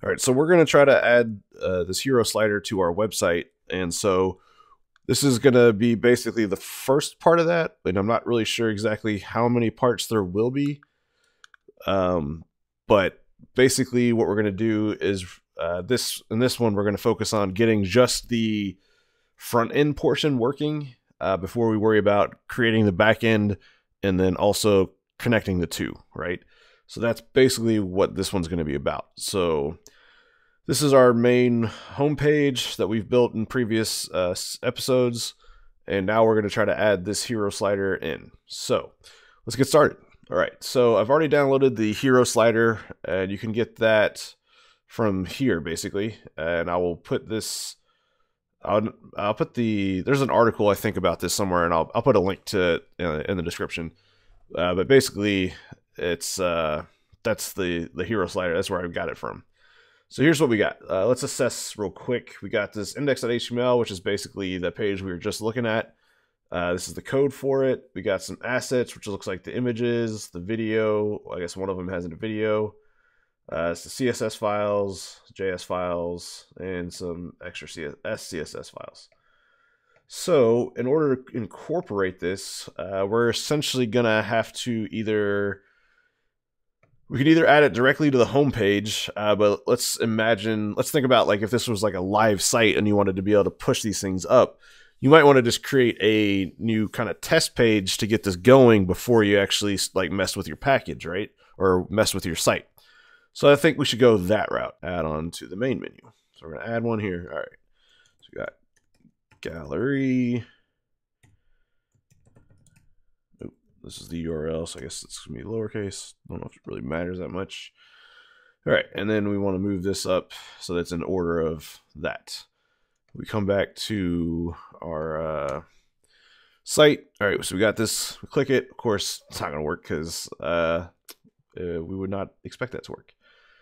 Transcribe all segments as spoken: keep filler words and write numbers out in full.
All right, so we're going to try to add uh, this hero slider to our website. And so this is going to be basically the first part of that. And I'm not really sure exactly how many parts there will be. Um, but basically what we're going to do is uh, this, in this one, we're going to focus on getting just the front end portion working uh, before we worry about creating the back end and then also connecting the two, right? So that's basically what this one's going to be about. So this is our main homepage that we've built in previous uh, episodes. And now we're going to try to add this hero slider in. So let's get started. All right, so I've already downloaded the hero slider, and you can get that from here basically. And I will put this, I'll, I'll put the, there's an article I think about this somewhere, and I'll, I'll put a link to it uh, in the description. Uh, but basically, it's uh, that's the, the hero slider. That's where I got it from. So here's what we got. Uh, let's assess real quick. We got this index.html, which is basically the page we were just looking at. Uh, this is the code for it. We got some assets, which looks like the images, the video. I guess one of them has a video. Uh, it's the C S S files, J S files, and some extra S C S S files. So in order to incorporate this, uh, we're essentially gonna have to either, we could either add it directly to the homepage, uh, but let's imagine, let's think about like if this was like a live site and you wanted to be able to push these things up, you might wanna just create a new kind of test page to get this going before you actually like mess with your package, right? Or mess with your site. So I think we should go that route, add on to the main menu. So we're gonna add one here, all right, so we got gallery. Oh, this is the U R L, so I guess it's gonna be lowercase. I don't know if it really matters that much. All right, and then we want to move this up so that's in order of that. We come back to our uh, site. All right, so we got this. We click it. Of course, it's not gonna work because uh, uh, we would not expect that to work.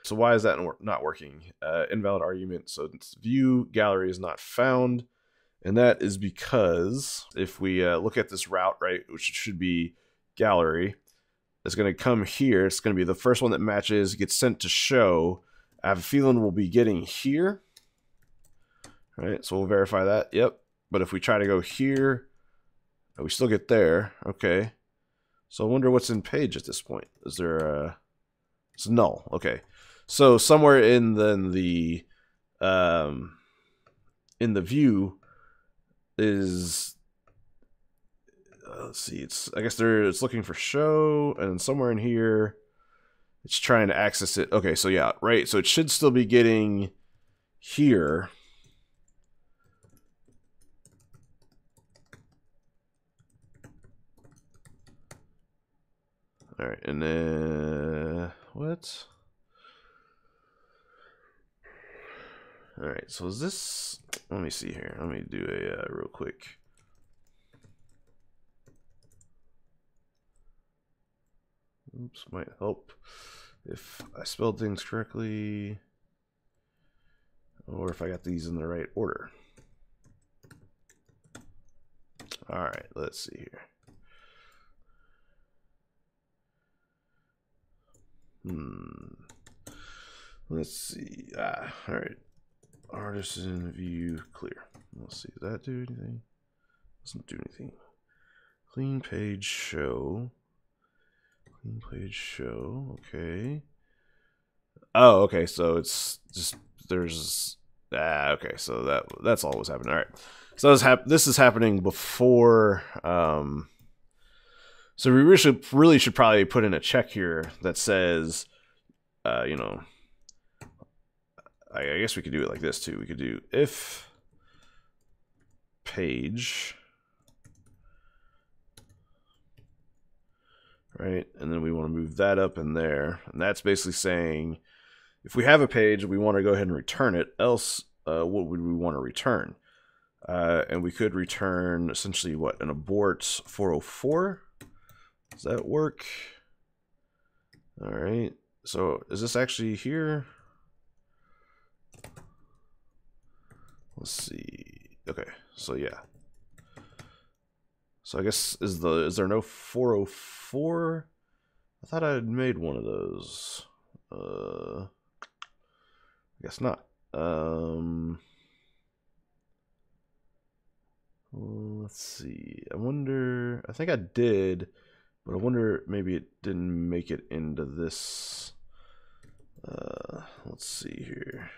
So why is that not working? Uh, invalid argument. So it's view gallery is not found. And that is because if we uh, look at this route, right, which should be gallery, it's going to come here. It's going to be the first one that matches, gets sent to show. I have a feeling we'll be getting here. All right, so we'll verify that. Yep. But if we try to go here, we still get there. Okay. So I wonder what's in page at this point. Is there a... It's null. Okay. So somewhere in then the um, in the view... is uh, let's see, it's I guess they're it's looking for show, and somewhere in here it's trying to access it. Okay, so yeah, right, so it should still be getting here. All right, and then what? All right, so is this, let me see here. Let me do a uh, real quick. Oops, might help if I spelled things correctly or if I got these in the right order. All right, let's see here. Hmm. Let's see. Ah, all right. Artisan view clear. Let's see. Does that do anything? Doesn't do anything. Clean page show. Clean page show. Okay. Oh, okay. So it's just there's ah. Okay. So that that's all was happening. All right. So this hap this is happening before. Um. So we really should, really should probably put in a check here that says, uh, you know. I guess we could do it like this too. We could do if page, right? And then we want to move that up in there. And that's basically saying, if we have a page, we want to go ahead and return it. Else, uh, what would we want to return? Uh, and we could return essentially what? An abort four oh four. Does that work? All right. So is this actually here? Let's see. Okay, so yeah. So I guess is the is there no four oh four? I thought I had made one of those. Uh, I guess not. Um, let's see. I wonder. I think I did, but I wonder maybe it didn't make it into this. Uh, let's see here.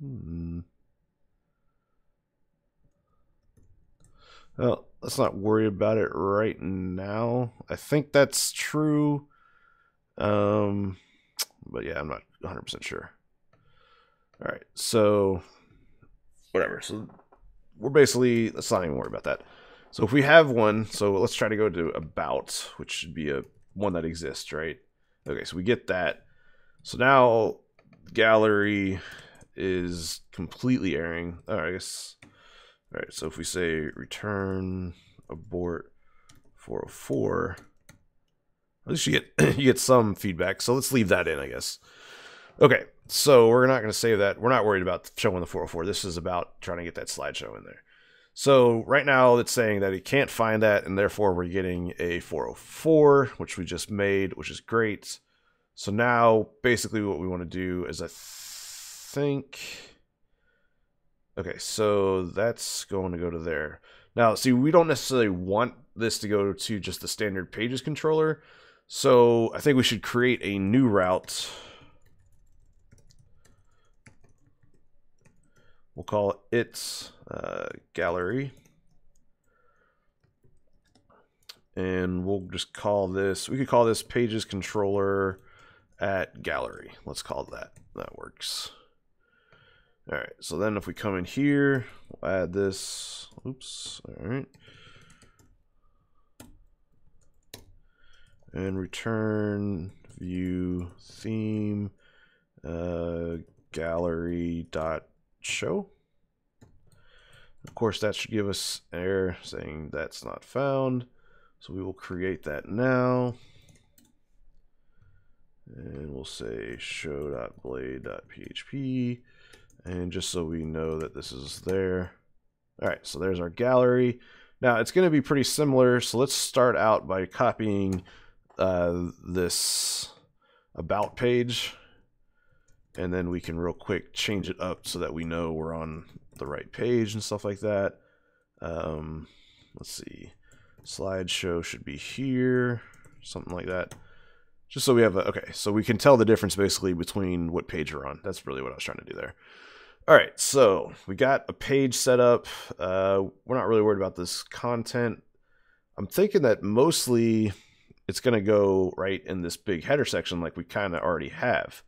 Hmm. Well, let's not worry about it right now. I think that's true. Um, but yeah, I'm not one hundred percent sure. All right, so whatever. So we're basically, let's not even worry about that. So if we have one, so let's try to go to about, which should be a one that exists, right? Okay, so we get that. So now gallery is completely airing. All right, I guess. All right, so if we say return abort four oh four, at least you get you get some feedback. So let's leave that in, I guess. Okay, so we're not going to save that. We're not worried about showing the four oh four. This is about trying to get that slideshow in there. So right now it's saying that it can't find that, and therefore we're getting a four oh four, which we just made, which is great. So now basically what we want to do is I think... Okay, so that's going to go to there. Now, see, we don't necessarily want this to go to just the standard pages controller. So I think we should create a new route. We'll call it uh, gallery. And we'll just call this, we could call this pages controller at gallery. Let's call it that. That works. All right, so then if we come in here, we'll add this. Oops, all right. And return view theme uh, gallery.show. Of course, that should give us an error saying that's not found. So we will create that now. And we'll say show.blade.php. And just so we know that this is there. All right, so there's our gallery. Now it's going to be pretty similar. So let's start out by copying uh, this about page. And then we can real quick change it up so that we know we're on the right page and stuff like that. Um, let's see. Slideshow should be here, something like that. Just so we have a, okay, so we can tell the difference basically between what page we're on. That's really what I was trying to do there. All right, so we got a page set up. Uh, we're not really worried about this content. I'm thinking that mostly it's gonna go right in this big header section like we kind of already have.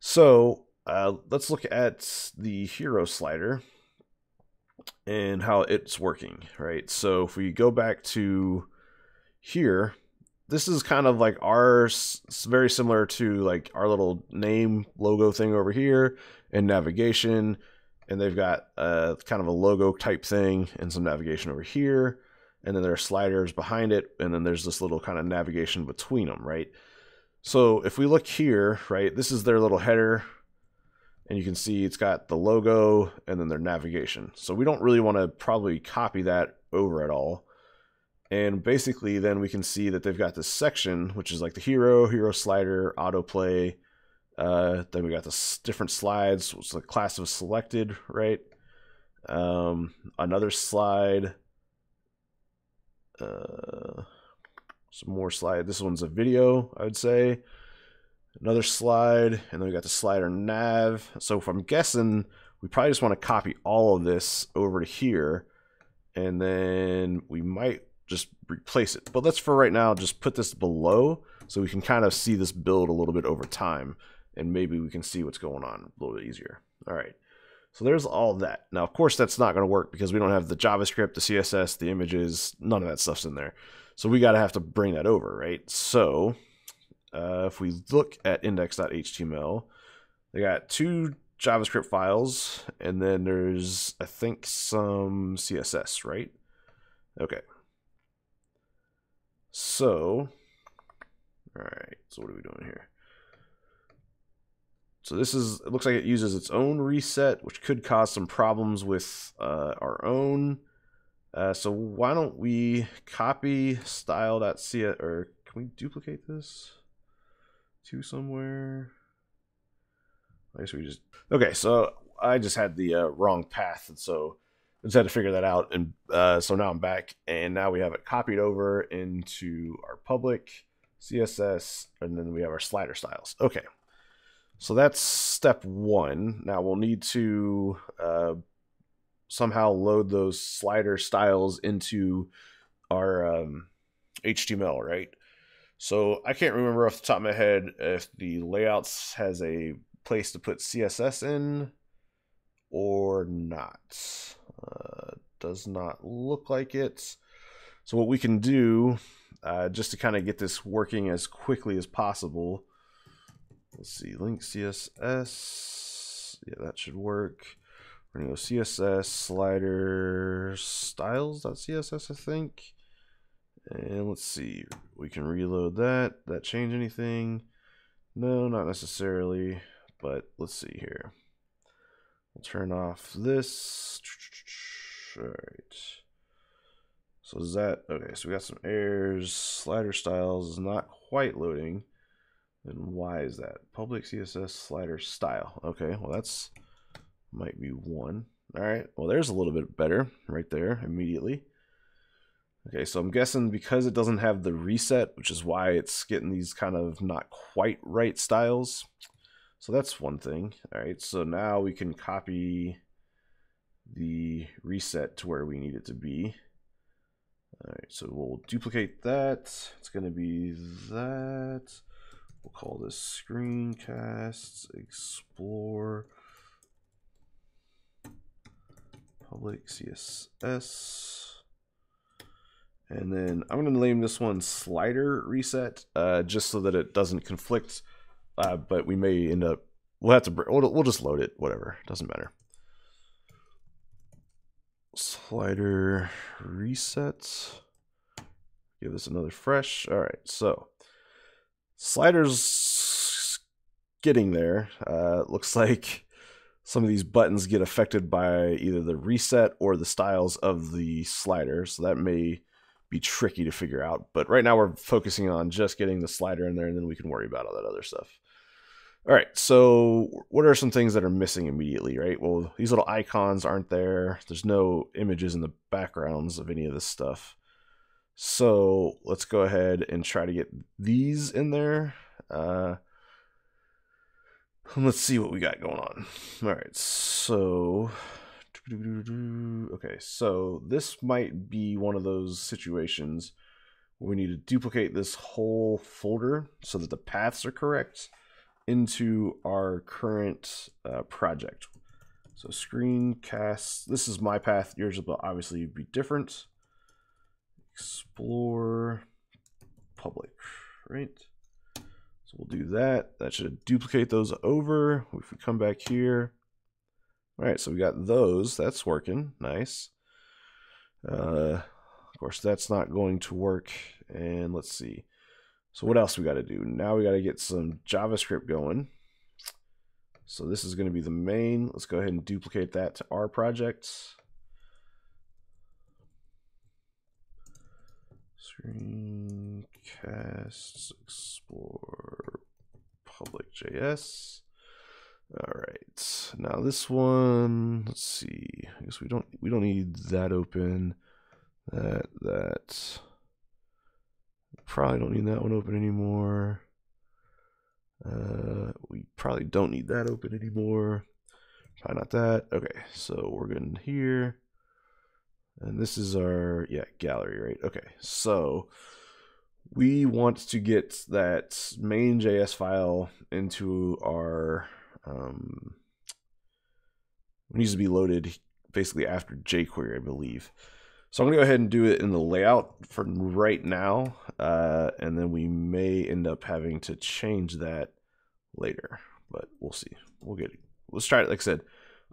So uh, let's look at the hero slider and how it's working, right? So if we go back to here, this is kind of like ours, very similar to like our little name logo thing over here and navigation. And they've got a kind of a logo type thing and some navigation over here. And then there are sliders behind it. And then there's this little kind of navigation between them, right? So if we look here, right, this is their little header and you can see it's got the logo and then their navigation. So we don't really want to probably copy that over at all. And basically then we can see that they've got this section, which is like the hero, hero slider, autoplay. Uh, then we got the different slides, which is the class of selected, right? Um, another slide. Uh, some more slide. This one's a video, I would say. Another slide. And then we got the slider nav. So if I'm guessing, we probably just want to copy all of this over to here. And then we might just replace it. But let's for right now just put this below so we can kind of see this build a little bit over time and maybe we can see what's going on a little bit easier. All right, so there's all that. Now, of course, that's not gonna work because we don't have the JavaScript, the C S S, the images, none of that stuff's in there. So we gotta have to bring that over, right? So uh, if we look at index.html, they got two JavaScript files and then there's, I think, some C S S, right? Okay. So, all right, so what are we doing here? So this is, it looks like it uses its own reset, which could cause some problems with uh, our own. Uh, so why don't we copy style.css, or can we duplicate this to somewhere? I guess we just, okay, so I just had the uh, wrong path, and so I just had to figure that out, and uh, so now I'm back, and now we have it copied over into our public C S S, and then we have our slider styles. Okay, so that's step one. Now we'll need to uh, somehow load those slider styles into our um, H T M L, right? So I can't remember off the top of my head if the layouts has a place to put C S S in or not. Uh, does not look like it. So what we can do, uh, just to kind of get this working as quickly as possible, let's see, link C S S, yeah, that should work. We're gonna go C S S slider styles.css, I think. And let's see, we can reload that. That change anything? No, not necessarily, but let's see here. We'll turn off this. All right. So is that, okay, so we got some errors. Slider styles is not quite loading. And why is that? Public C S S slider style. Okay, well that's, might be one. All right, well there's a little bit better right there immediately. Okay, so I'm guessing because it doesn't have the reset, which is why it's getting these kind of not quite right styles. So that's one thing. All right, so now we can copy the reset to where we need it to be. All right, so we'll duplicate that. It's gonna be that. We'll call this screencasts explore public C S S. And then I'm gonna name this one slider reset, uh, just so that it doesn't conflict. Uh, but we may end up, we'll have to, we'll, we'll just load it, whatever, doesn't matter. Slider reset, give this another fresh. All right, so sliders getting there. Uh, looks like some of these buttons get affected by either the reset or the styles of the slider. So that may be tricky to figure out, but right now we're focusing on just getting the slider in there, and then we can worry about all that other stuff. All right, so what are some things that are missing immediately, right? Well, these little icons aren't there. There's no images in the backgrounds of any of this stuff. So let's go ahead and try to get these in there. Uh, let's see what we got going on. All right, so, okay, so this might be one of those situations where we need to duplicate this whole folder so that the paths are correct into our current uh, project. So screencasts, this is my path, yours will obviously be different. Explore public, right? So we'll do that. That should duplicate those over. If we come back here, all right, so we got those, that's working, nice. Uh, of course, that's not going to work, and let's see. So what else we got to do? Now we got to get some JavaScript going. So this is going to be the main. Let's go ahead and duplicate that to our project. Screencasts explore public.js. All right. Now this one, let's see. I guess we don't we don't need that open. That that. Probably don't need that one open anymore. Uh, we probably don't need that open anymore. Probably not that. Okay, so we're going here. And this is our, yeah, gallery, right? Okay, so we want to get that main.js file into our, um, it needs to be loaded basically after jQuery, I believe. So I'm gonna go ahead and do it in the layout for right now, uh, and then we may end up having to change that later, but we'll see. We'll get it. Let's try it. Like I said,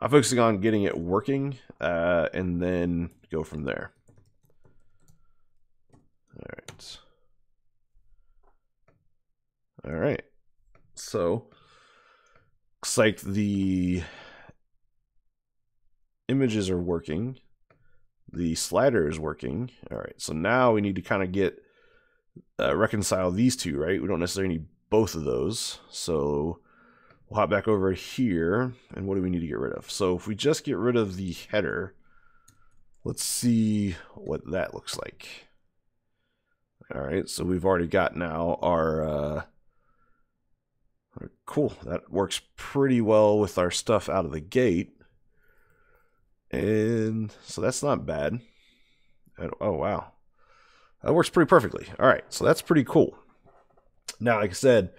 I'm focusing on getting it working, uh, and then go from there. All right. All right. So looks like the images are working. the slider is working. All right, so now we need to kind of get uh, reconcile these two, right? We don't necessarily need both of those. So we'll hop back over here, and what do we need to get rid of? So if we just get rid of the header, let's see what that looks like. All right, so we've already got now our, uh, our cool, that works pretty well with our stuff out of the gate. And so that's not bad. And, oh, wow. That works pretty perfectly. All right, so that's pretty cool. Now, like I said,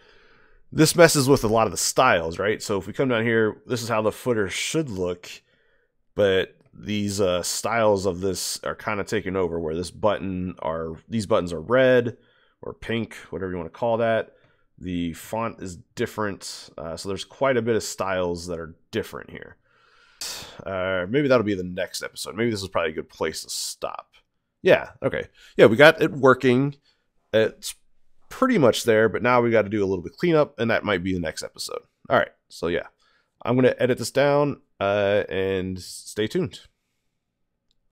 this messes with a lot of the styles, right? So if we come down here, this is how the footer should look, but these uh, styles of this are kind of taken over, where this button are, these buttons are red or pink, whatever you want to call that. The font is different. Uh, so there's quite a bit of styles that are different here. Uh, maybe that'll be the next episode. Maybe this is probably a good place to stop. Yeah. Okay. Yeah. We got it working. It's pretty much there, but now we got to do a little bit of cleanup, and that might be the next episode. All right. So yeah, I'm going to edit this down, uh, and stay tuned.